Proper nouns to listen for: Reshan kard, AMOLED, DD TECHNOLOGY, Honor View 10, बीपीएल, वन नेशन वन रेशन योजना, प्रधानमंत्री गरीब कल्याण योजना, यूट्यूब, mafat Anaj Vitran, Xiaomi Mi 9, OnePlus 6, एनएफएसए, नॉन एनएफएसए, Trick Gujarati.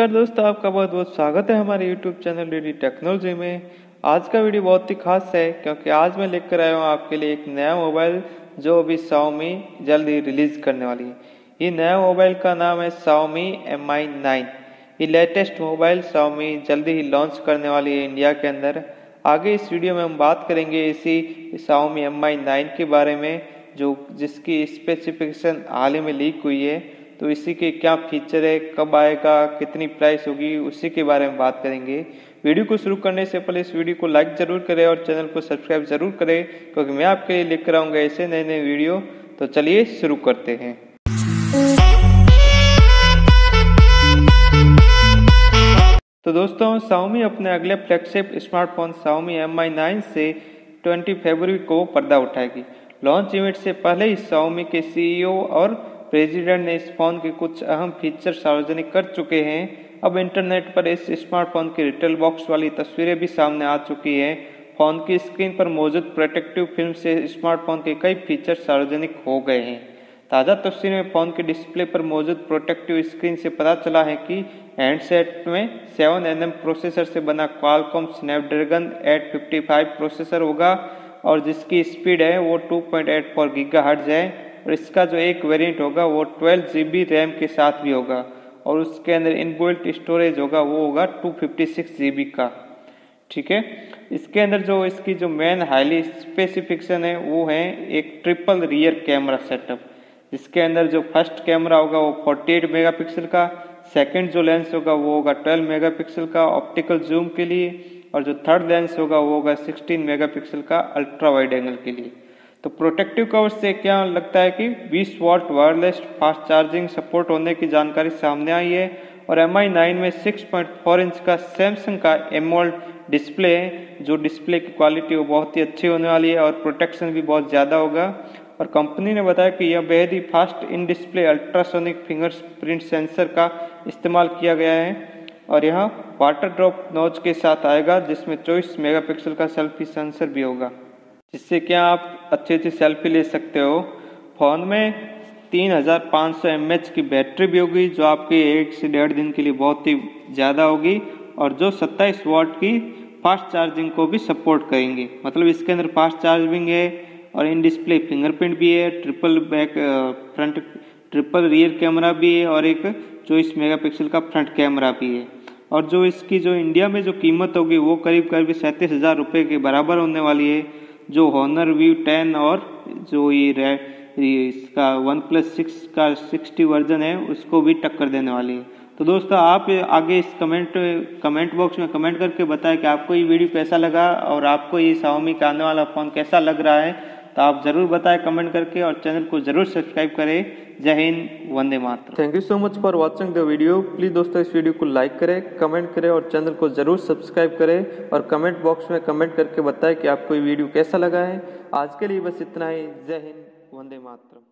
नमस्कार दोस्तों, आपका बहुत बहुत स्वागत है हमारे YouTube चैनल डीडी टेक्नोलॉजी में। आज का वीडियो बहुत ही खास है क्योंकि आज मैं लेकर आया हूँ आपके लिए एक नया मोबाइल जो अभी Xiaomi जल्द ही रिलीज करने वाली है। ये नया मोबाइल का नाम है Xiaomi Mi 9। ये लेटेस्ट मोबाइल Xiaomi जल्दी ही लॉन्च करने वाली है इंडिया के अंदर। आगे इस वीडियो में हम बात करेंगे इसी Xiaomi Mi 9 के बारे में, जिसकी स्पेसिफिकेशन हाल ही में लीक हुई है। तो इसी के क्या फीचर है, कब आएगा, कितनी प्राइस होगी, उसी के बारे में बात करेंगे। वीडियो को शुरू करने से पहले इस वीडियो को लाइक जरूर करें और चैनल को सब्सक्राइब जरूर करें क्योंकि मैं आपके लिए लेकर आऊँगा ऐसे नए नए वीडियो। तो चलिए शुरू करते हैं। तो दोस्तों, Xiaomi अपने अगले फ्लैगशिप स्मार्टफोन Xiaomi Mi 9 से 20 फरवरी को पर्दा उठाएगी। लॉन्च इवेंट से पहले ही Xiaomi के CEO और प्रेसिडेंट ने इस फोन के कुछ अहम फीचर सार्वजनिक कर चुके हैं। अब इंटरनेट पर इस स्मार्टफोन की रिटेल बॉक्स वाली तस्वीरें भी सामने आ चुकी हैं। फोन की स्क्रीन पर मौजूद प्रोटेक्टिव फिल्म से स्मार्टफोन के कई फीचर सार्वजनिक हो गए हैं। ताज़ा तस्वीर में फोन के डिस्प्ले पर मौजूद प्रोटेक्टिव स्क्रीन से पता चला है कि हैंडसेट में 7nm प्रोसेसर से बना क्वालकॉम स्नैपड्रैगन 855 प्रोसेसर होगा और जिसकी स्पीड है वो 2.84 गीगाहर्ट्ज है। और इसका जो एक वेरिएंट होगा वो 12 GB रैम के साथ भी होगा और उसके अंदर इनबिल्ट स्टोरेज होगा वो होगा 256 GB का। ठीक है, इसके अंदर जो इसकी जो मेन हाईली स्पेसिफिकेशन है वो है एक ट्रिपल रियर कैमरा सेटअप, जिसके अंदर जो फर्स्ट कैमरा होगा वो 48 मेगापिक्सल का, सेकंड जो लेंस होगा वो होगा 12 मेगापिक्सल का ऑप्टिकल जूम के लिए, और जो थर्ड लेंस होगा वो होगा 16 मेगापिक्सल का अल्ट्रा वाइड एंगल के लिए। तो प्रोटेक्टिव कवर से क्या लगता है कि 20 watt wireless fast charging support होने की जानकारी सामने आई है। और Mi 9 में 6.4 इंच का सैमसंग का AMOLED डिस्प्ले है, जो डिस्प्ले की क्वालिटी वो बहुत ही अच्छी होने वाली है और प्रोटेक्शन भी बहुत ज़्यादा होगा। और कंपनी ने बताया कि यह बेहद ही fast in display ultrasonic fingerprint sensor का इस्तेमाल किया गया है और यह वाटर ड्रॉप नॉच के साथ आएगा जिसमें 24 मेगापिक्सल का सेल्फी सेंसर भी होगा, जिससे क्या आप अच्छी अच्छी सेल्फी ले सकते हो। फ़ोन में 3500 mAh की बैटरी भी होगी जो आपकी 1 से डेढ़ दिन के लिए बहुत ही ज़्यादा होगी और जो 27 वॉट की फास्ट चार्जिंग को भी सपोर्ट करेंगे। मतलब इसके अंदर फास्ट चार्जिंग है और इन डिस्प्ले फिंगरप्रिंट भी है, ट्रिपल रियर कैमरा भी है और एक 24 मेगापिक्सल का फ्रंट कैमरा भी है। और जो इसकी जो इंडिया में जो कीमत होगी वो करीब करीब 37,000 रुपये के बराबर होने वाली है, जो Honor View 10 और जो ये इसका OnePlus 6 का 60 वर्जन है उसको भी टक्कर देने वाली है। तो दोस्तों, आप आगे इस कमेंट बॉक्स में कमेंट करके बताएं कि आपको ये वीडियो कैसा लगा और आपको ये Xiaomi का आने वाला फ़ोन कैसा लग रहा है। तो आप ज़रूर बताएं कमेंट करके और चैनल को ज़रूर सब्सक्राइब करें। जय हिंद, वंदे मातरम। Thank you so much for watching the video. Please दोस्तों, इस वीडियो को लाइक करें, कमेंट करें और चैनल को ज़रूर सब्सक्राइब करें और कमेंट बॉक्स में कमेंट करके बताएं कि आपको ये वीडियो कैसा लगा है। आज के लिए बस इतना ही। जय हिंद, वंदे मातरम।